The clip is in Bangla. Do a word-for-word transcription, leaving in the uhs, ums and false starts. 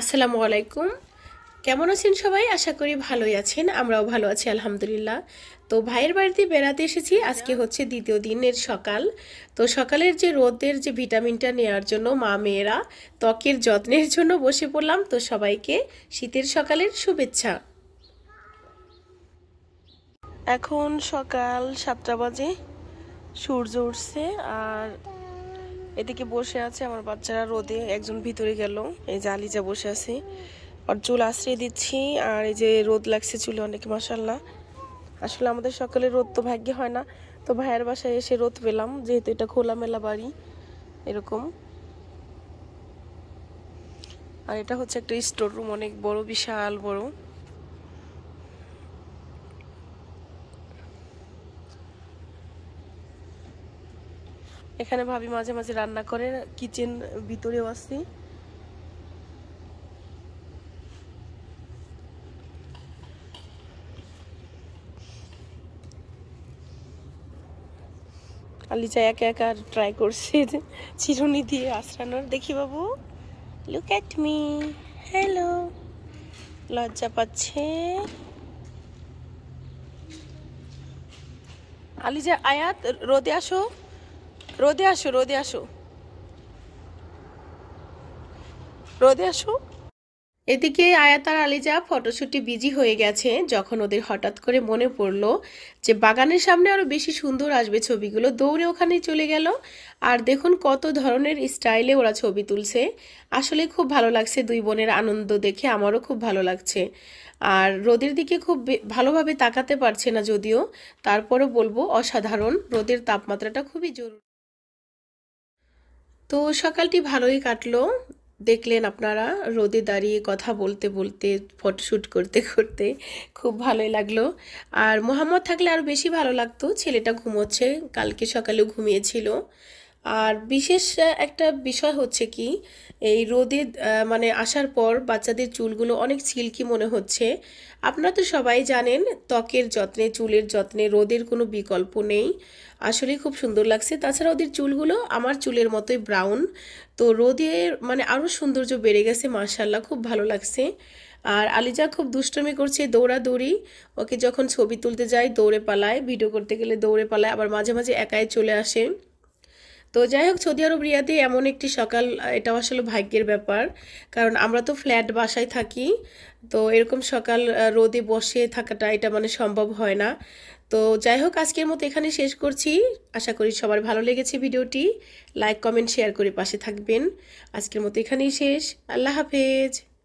আসসালামু আলাইকুম। কেমন আছেন সবাই? আশা করি ভালোই আছেন। আমরাও ভালো আছি আলহামদুলিল্লাহ। তো ভাইয়ের বাড়িতে বেড়াতে এসেছি। আজকে হচ্ছে দ্বিতীয় দিনের সকাল। তো সকালের যে রোদের যে ভিটামিনটা নেওয়ার জন্য মা মেয়েরা ত্বকের যত্নের জন্য বসে পড়লাম। তো সবাইকে শীতের সকালের শুভেচ্ছা। এখন সকাল সাতটা বাজে, সূর্য উঠছে। আর এদিকে বসে আছে আমার বাচ্চারা রোদে, একজন ভিতরে গেল। এই যে আলিজা বসে আছে, আর চুল আশ্রয় দিচ্ছি। আর এই যে রোদ লাগছে চুলে অনেক, মাশাআল্লাহ। আসলে আমাদের সকালে রোদ তো ভাগ্যে হয় না। তো ভাইয়ের বাসায় এসে রোদ পেলাম, যেহেতু এটা খোলামেলা বাড়ি এরকম। আর এটা হচ্ছে একটা স্টোর রুম, অনেক বড়, বিশাল বড়। এখানে ভাবি মাঝে মাঝে রান্না করে। কিচেন ভিতরেও আসছি। আলিজা একা একা ট্রাই করছে চিরুনি দিয়ে আশ্রানোর। দেখি বাবু, লুক এট মি, হ্যালো। লজ্জা পাচ্ছে আলিজা। আয়াত, রোদে আসো, রোদে আসো, রোদে আসো, রোদে আসো। এদিকে আয়াত আর আলিজা ফটোশুটে বিজি হয়ে গেছে, যখন ওদের হঠাৎ করে মনে পড়লো যে বাগানের সামনে আরও বেশি সুন্দর আসবে ছবিগুলো। দৌড়ে ওখানে চলে গেল। আর দেখুন কত ধরনের স্টাইলে ওরা ছবি তুলছে। আসলে খুব ভালো লাগছে, দুই বোনের আনন্দ দেখে আমারও খুব ভালো লাগছে। আর রোদের দিকে খুব ভালোভাবে তাকাতে পারছে না যদিও, তারপরও বলবো অসাধারণ। রোদের তাপমাত্রাটা খুবই জরুরি। তো সকালটি ভালোই কাটলো, দেখলেন আপনারা। রোদে দাঁড়িয়ে কথা বলতে বলতে, ফটোশ্যুট করতে করতে খুব ভালোই লাগলো। আর মোহাম্মদ থাকলে আরও বেশি ভালো লাগতো। ছেলেটা ঘুমোচ্ছে, কালকে সকালেও ঘুমিয়েছিল। আর বিশেষ একটা বিষয় হচ্ছে কি, এই রোদে মানে আসার পর বাচ্চাদের চুলগুলো অনেক সিল্কি মনে হচ্ছে। আপনারা তো সবাই জানেন, ত্বকের যত্নে, চুলের যত্নে রোদের কোনো বিকল্প নেই। আসলে খুব সুন্দর লাগছে। তাছাড়া ওদের চুলগুলো আমার চুলের মতোই ব্রাউন। তো রোদে মানে আরও সৌন্দর্য বেড়ে গেছে, মাশাআল্লাহ, খুব ভালো লাগছে। আর আলিজা খুব দুষ্টুমি করছে, দৌড়াদৌড়ি। ওকে যখন ছবি তুলতে যায় দৌড়ে পালায়, ভিডিও করতে গেলে দৌড়ে পালায়, আবার মাঝে মাঝে একাই চলে আসে। তো যাই হোক, সৌদি আরব রিয়াদে এমন একটি সকাল, এটা আসলে ভাগ্যের ব্যাপার। কারণ আমরা তো ফ্ল্যাট বাসায় থাকি, তো এরকম সকাল রোদে বসে থাকাটা এটা মানে সম্ভব হয় না। তো যাই হোক, আজকের মতো এখানে শেষ করছি। আশা করি সবার ভালো লেগেছে ভিডিওটি। লাইক, কমেন্ট, শেয়ার করে পাশে থাকবেন। আজকের মতো এখানেই শেষ। আল্লাহ হাফেজ।